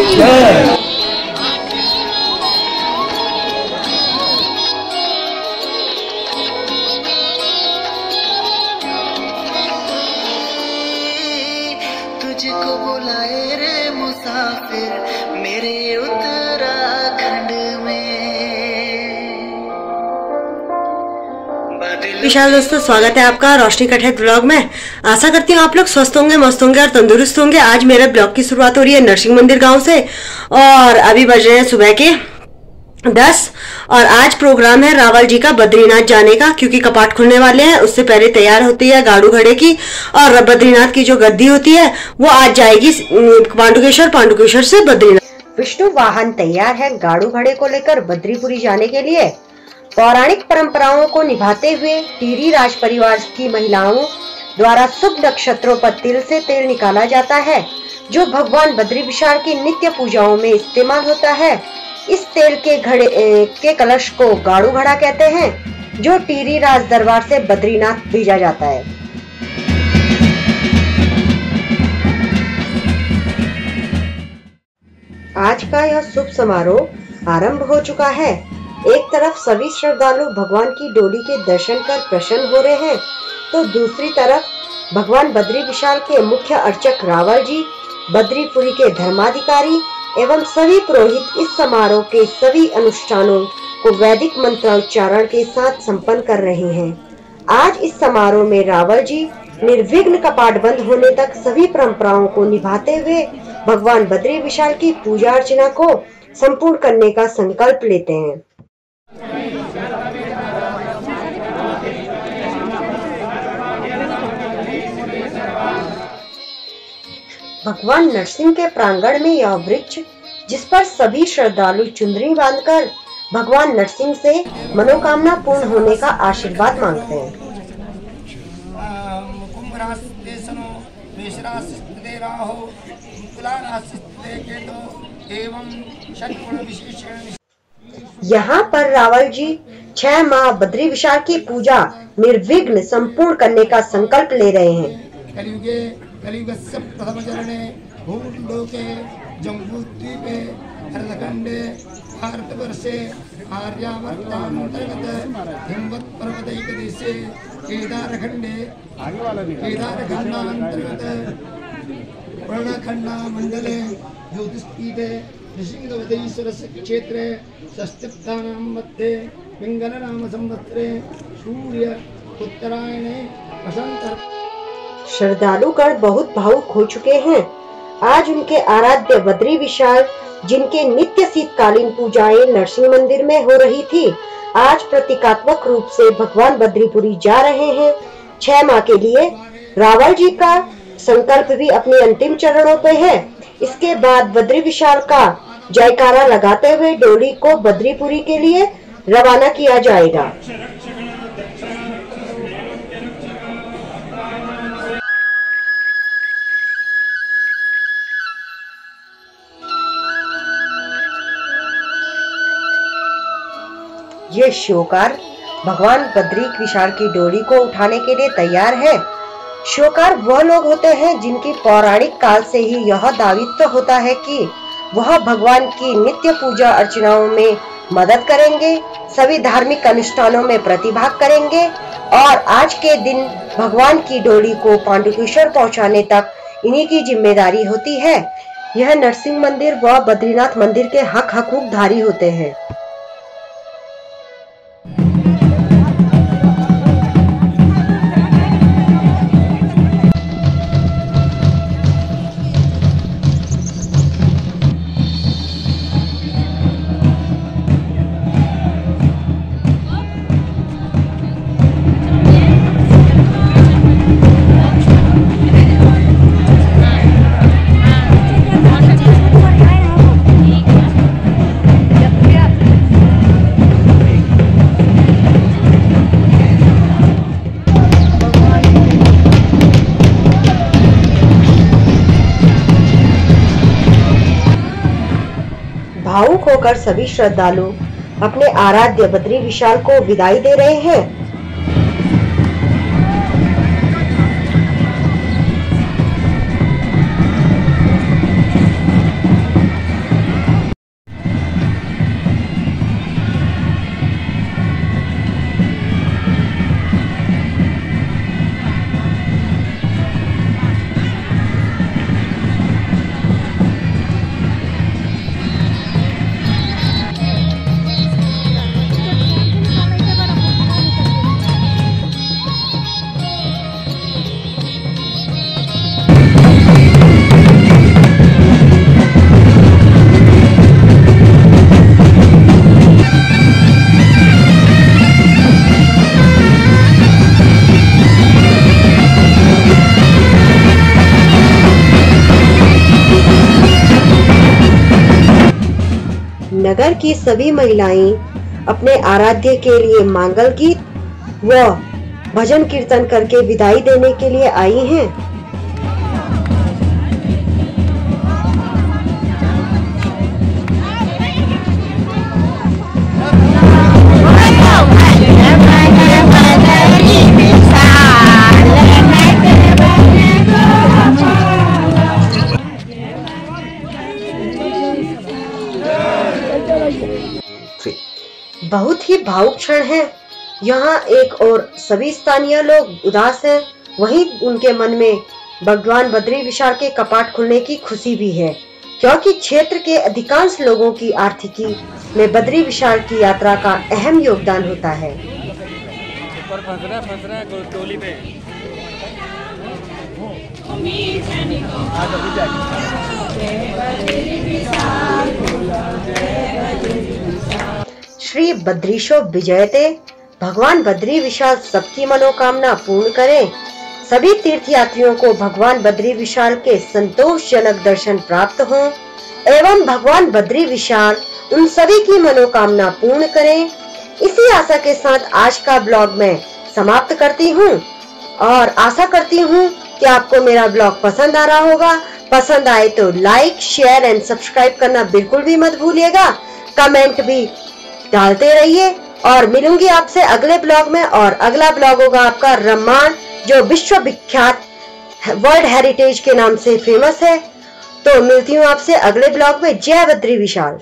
जय। तुझको बुलाए रे मुसाफिर मेरे उत्तराखंड में। विशाल दोस्तों, स्वागत है आपका रोशनी कठैत ब्लॉग में। आशा करती हूँ आप लोग स्वस्थ होंगे, मस्त होंगे और तंदुरुस्त होंगे। आज मेरे ब्लॉग की शुरुआत हो रही है नरसिंह मंदिर गांव से और अभी बज रहे हैं सुबह के 10 और आज प्रोग्राम है रावल जी का बद्रीनाथ जाने का, क्योंकि कपाट खुलने वाले हैं। उससे पहले तैयार होती है गाड़ू घड़े की और बद्रीनाथ की जो गद्दी होती है वो आज जाएगी पाण्डुकेश्वर, पाण्डुकेश्वर से बद्रीनाथ। विष्णु वाहन तैयार है गाड़ू घड़े को लेकर बद्रीपुरी जाने के लिए। पौराणिक परंपराओं को निभाते हुए टिहरी राज परिवार की महिलाओं द्वारा शुभ नक्षत्रों पर तिल से तेल निकाला जाता है, जो भगवान बद्री विशाल की नित्य पूजाओं में इस्तेमाल होता है। इस तेल के घड़े के कलश को गाड़ू घड़ा कहते हैं, जो टिहरी राज दरबार से बद्रीनाथ भेजा जाता है। आज का यह शुभ समारोह आरंभ हो चुका है। एक तरफ सभी श्रद्धालु भगवान की डोली के दर्शन कर प्रसन्न हो रहे हैं, तो दूसरी तरफ भगवान बद्री विशाल के मुख्य अर्चक रावल जी, बद्रीपुरी के धर्माधिकारी एवं सभी पुरोहित इस समारोह के सभी अनुष्ठानों को वैदिक मंत्रोच्चारण के साथ संपन्न कर रहे हैं। आज इस समारोह में रावल जी निर्विघ्न कपाट बंद होने तक सभी परंपराओं को निभाते हुए भगवान बद्री विशाल की पूजा अर्चना को संपूर्ण करने का संकल्प लेते हैं। भगवान नरसिंह के प्रांगण में यह वृक्ष, जिस पर सभी श्रद्धालु चुंदरी बांधकर भगवान नरसिंह से मनोकामना पूर्ण होने का आशीर्वाद मांगते हैं। यहाँ पर रावल जी 6 माह बद्री विशाल की पूजा निर्विघ्न संपूर्ण करने का संकल्प ले रहे हैं। कलियुगस्य प्रथम चरणे भूमंडलोके जम्बूद्वीपे हरखंडे भारतवर्षे आर्यावर्तान्तर्गते हिमवत् पर्वतैकदेशे केदारखंडे केदारखंडान्तर्गते वर्णखण्डामण्डले ज्योतिष्पीठे ऋषिगवधीश्वरस्य क्षेत्रे षष्ठस्थानां मध्ये पिङ्गलनाम संवत्सरे सूर्य उत्तरायणे वसन्त। श्रद्धालु गण बहुत भावुक हो चुके हैं। आज उनके आराध्य बद्री विशाल, जिनके नित्य शीतकालीन पूजाएं नरसिंह मंदिर में हो रही थी, आज प्रतीकात्मक रूप से भगवान बद्रीपुरी जा रहे हैं 6 माह के लिए। रावल जी का संकल्प भी अपने अंतिम चरणों पे है। इसके बाद बद्री विशाल का जयकारा लगाते हुए डोली को बद्रीपुरी के लिए रवाना किया जाएगा। ये श्योकार भगवान बद्री विशाल की डोरी को उठाने के लिए तैयार है। श्योकार वह लोग होते हैं जिनकी पौराणिक काल से ही यह दायित्व होता है कि वह भगवान की नित्य पूजा अर्चनाओं में मदद करेंगे, सभी धार्मिक अनुष्ठानों में प्रतिभाग करेंगे और आज के दिन भगवान की डोरी को पाण्डुकेश्वर पहुंचाने तक इन्हीं की जिम्मेदारी होती है। यह नरसिंह मंदिर व बद्रीनाथ मंदिर के हक हकूकधारी होते हैं। भावुक होकर सभी श्रद्धालु अपने आराध्य बद्री विशाल को विदाई दे रहे हैं। नगर की सभी महिलाएं अपने आराध्य के लिए मांगल गीत व भजन कीर्तन करके विदाई देने के लिए आई हैं। बहुत ही भावुक क्षण है। यहाँ एक और सभी स्थानीय लोग उदास हैं, वहीं उनके मन में भगवान बद्री विशाल के कपाट खुलने की खुशी भी है, क्योंकि क्षेत्र के अधिकांश लोगों की आर्थिकी में बद्री विशाल की यात्रा का अहम योगदान होता है। श्री बद्रीशो विजयते, भगवान बद्री विशाल सबकी मनोकामना पूर्ण करें। सभी तीर्थ यात्रियों को भगवान बद्री विशाल के संतोषजनक दर्शन प्राप्त हों एवं भगवान बद्री विशाल उन सभी की मनोकामना पूर्ण करें। इसी आशा के साथ आज का ब्लॉग मैं समाप्त करती हूँ और आशा करती हूँ कि आपको मेरा ब्लॉग पसंद आ रहा होगा। पसंद आए तो लाइक, शेयर एंड सब्सक्राइब करना बिल्कुल भी मत भूलिएगा। कमेंट भी डालते रहिए और मिलूंगी आपसे अगले ब्लॉग में। और अगला ब्लॉग होगा आपका रामायण, जो विश्व विख्यात वर्ल्ड हेरिटेज के नाम से फेमस है। तो मिलती हूँ आपसे अगले ब्लॉग में। जय बद्री विशाल।